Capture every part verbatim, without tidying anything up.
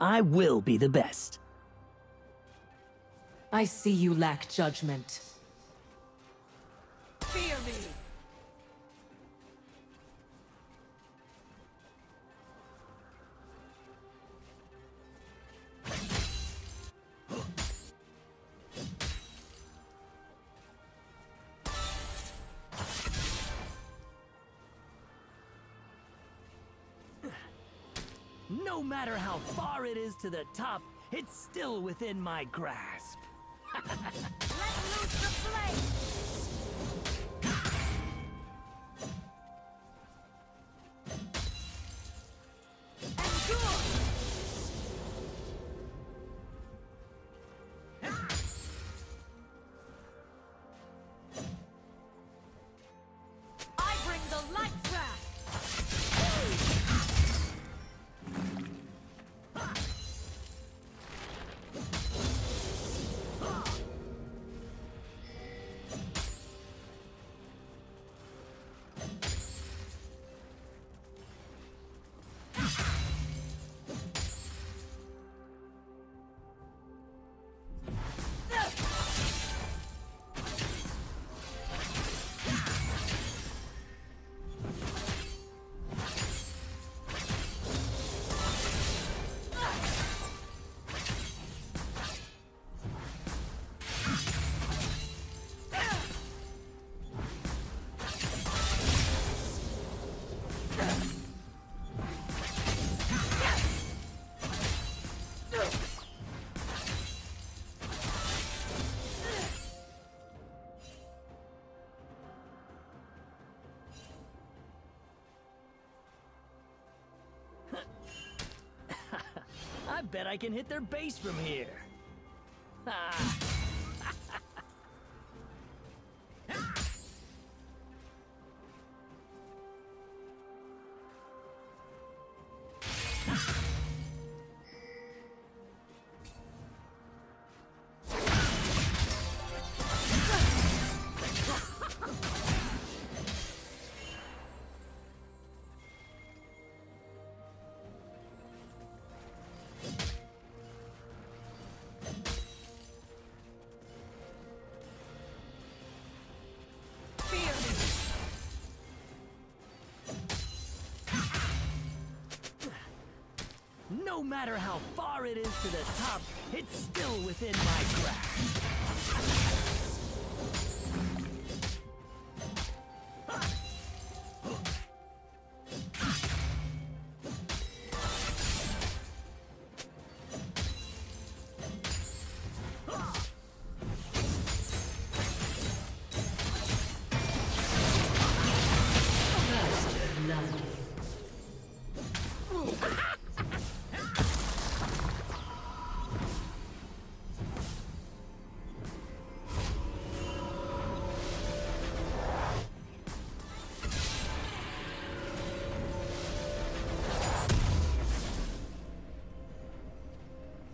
I will be the best. I see you lack judgment. Fear me! No matter how far it is to the top, it's still within my grasp. Let loose the flame! I bet I can hit their base from here. Ah. No matter how far it is to the top, it's still within my grasp.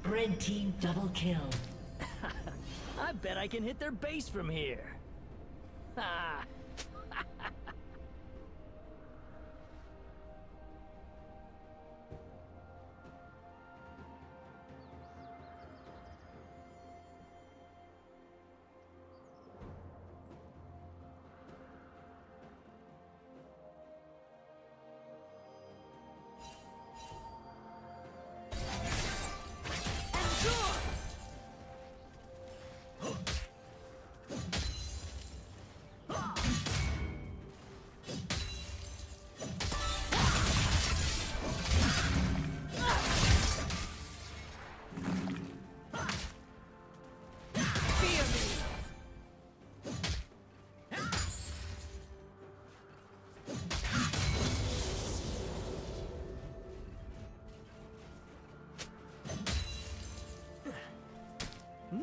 Red team double kill. I bet I can hit their base from here. Ah.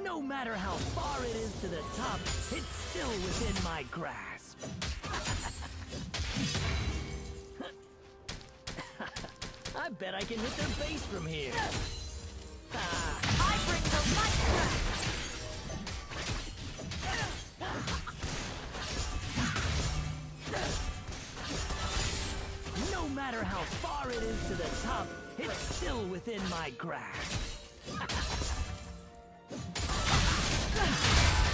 No matter how far it is to the top, it's still within my grasp. I bet I can hit their base from here. Ah. I bring the light back. No matter how far it is to the top, It's still within my grasp.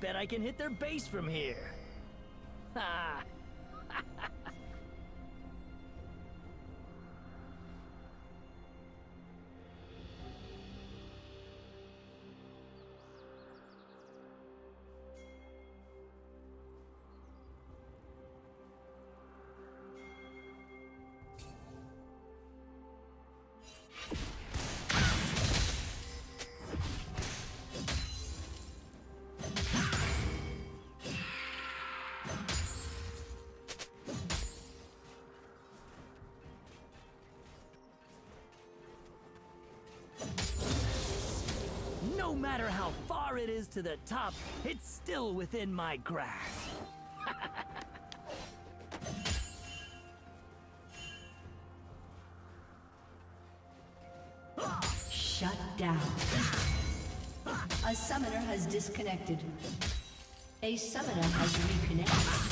Bet I can hit their base from here. Ah. No matter how far it is to the top, it's still within my grasp. Shut down. A summoner has disconnected. A summoner has reconnected.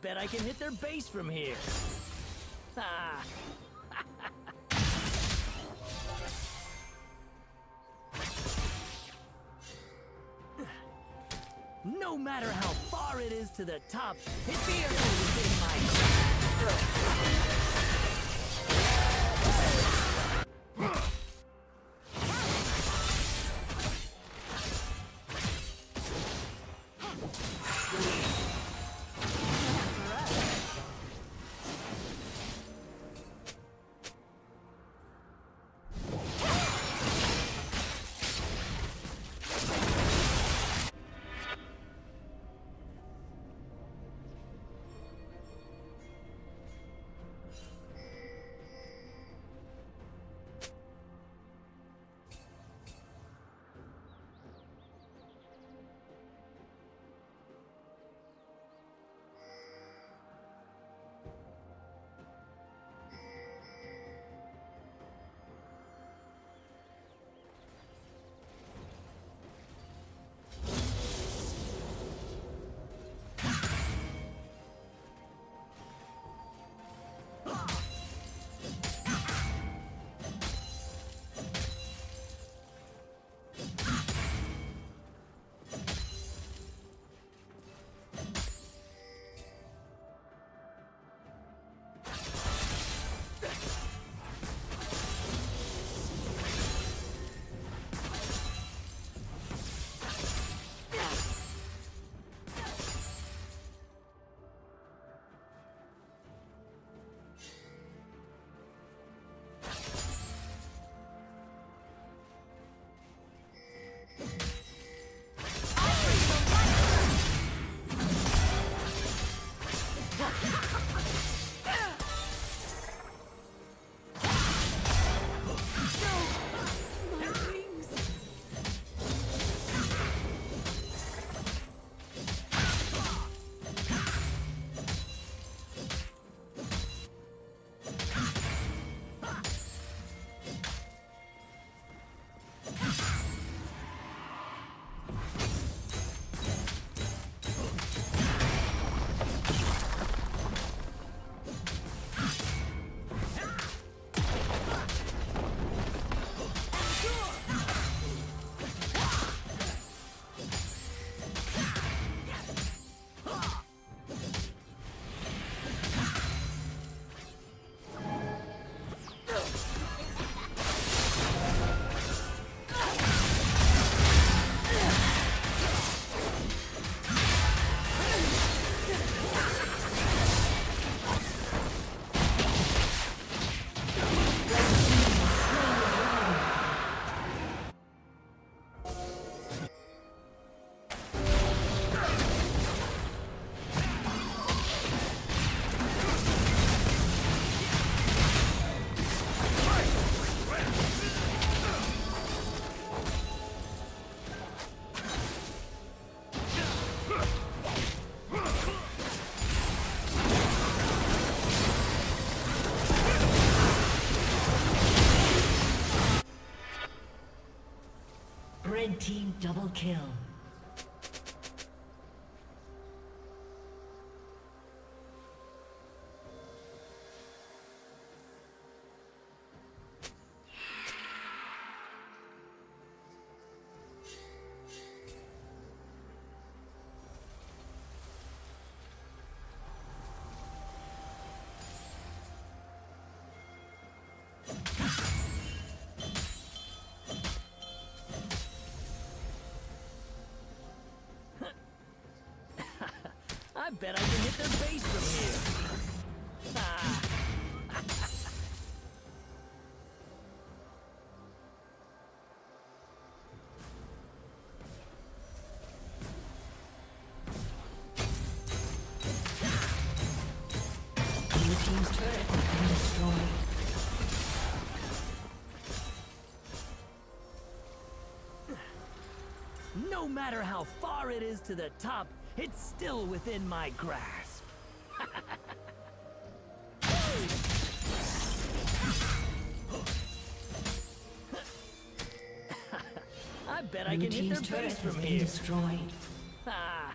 Bet I can hit their base from here. Ah. No matter how far it is to the top, it's barely within my grasp. Red team double kill. I bet I can hit their base from here. Ah. Blue team's turret has been destroyed. No matter how far it is to the top, it's still within my grasp. I bet I can hit their base from here. Destroyed. Ah.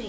Killing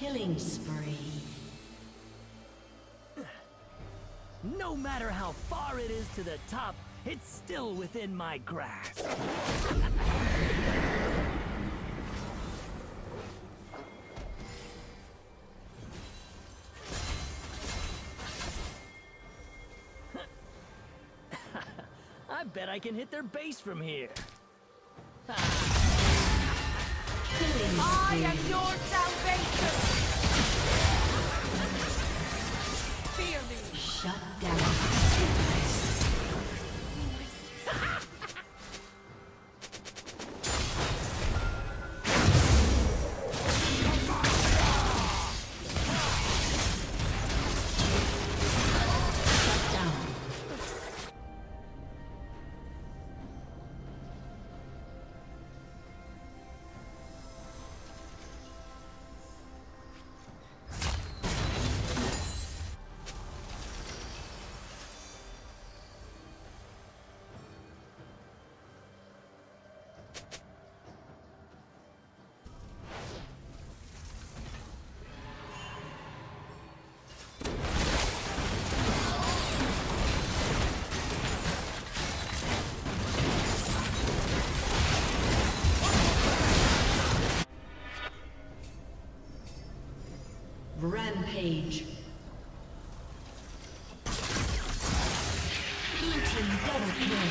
Killing spree. No matter how far it is to the top, it's still within my grasp. I bet I can hit their base from here. I am your salvation! Fear me! Shut down. Shut down. Rampage. Eating double kill.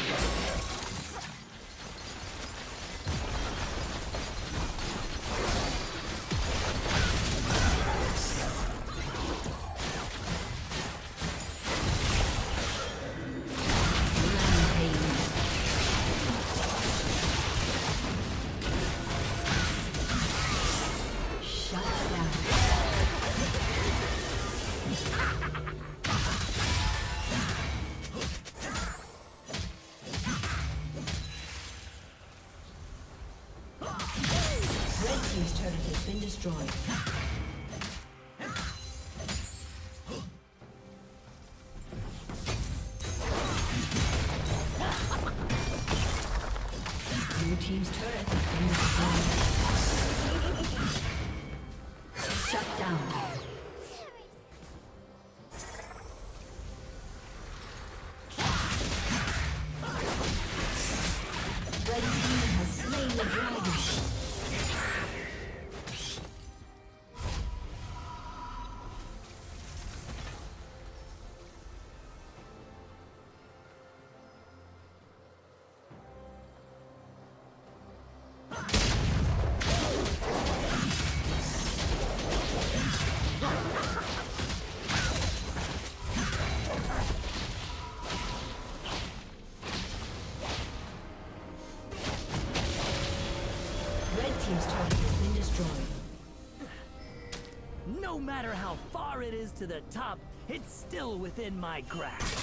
team's turret has been destroyed. No matter how far it is to the top, it's still within my grasp.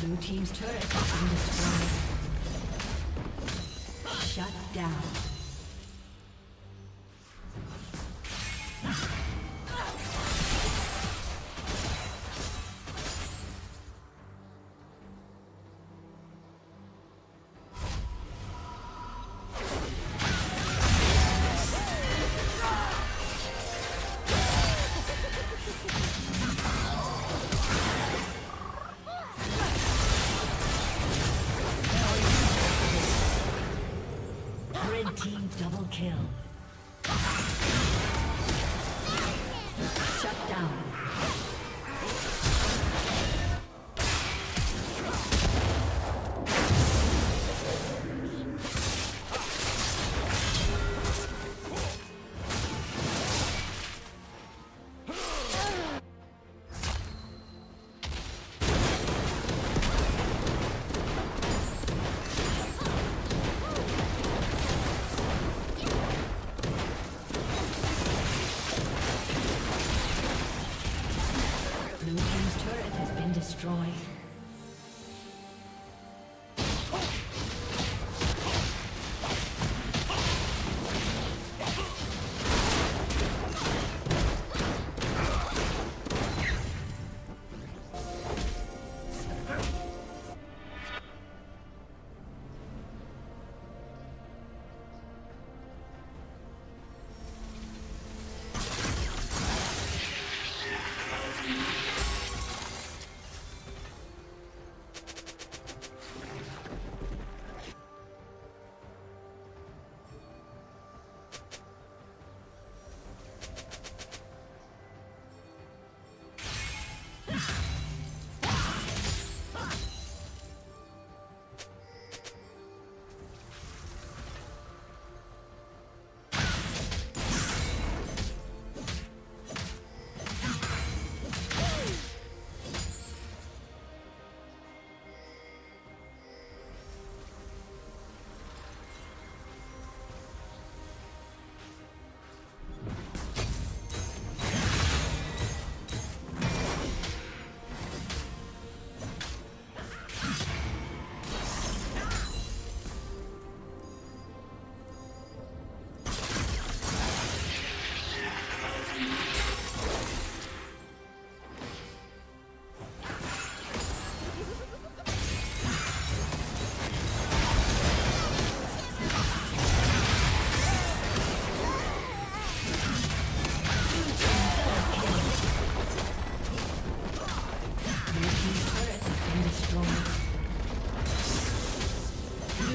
Blue team's turret has been destroyed. Shut down.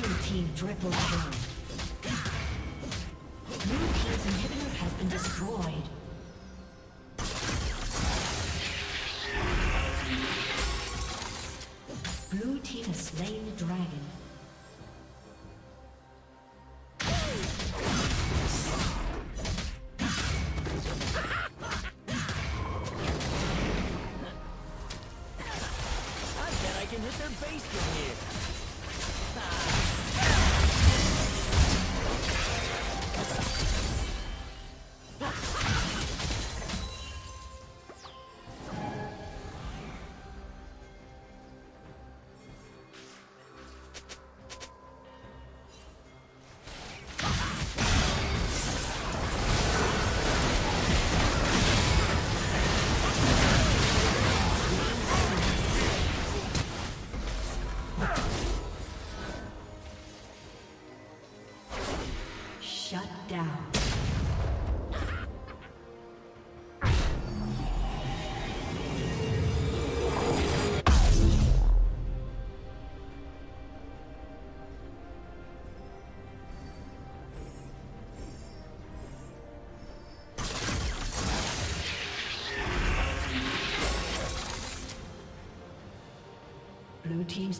Blue team triple kill. Blue team's inhibitor has been destroyed. Blue team has slain the dragon. Blue team's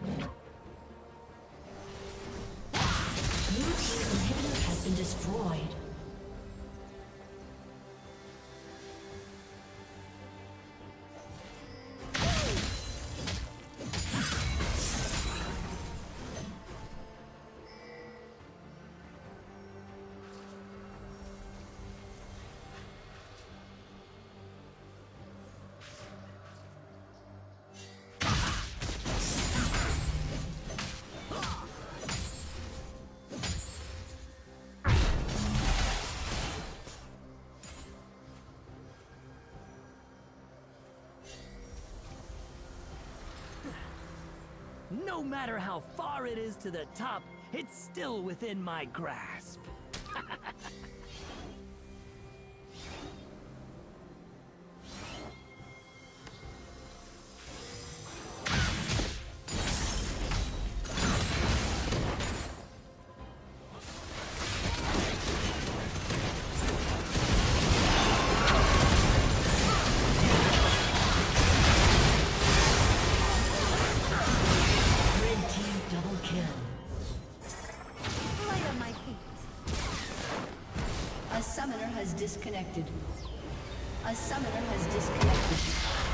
Blue team's inhibitor has been destroyed. No matter how far it is to the top, it's still within my grasp. Disconnected. A summoner has disconnected.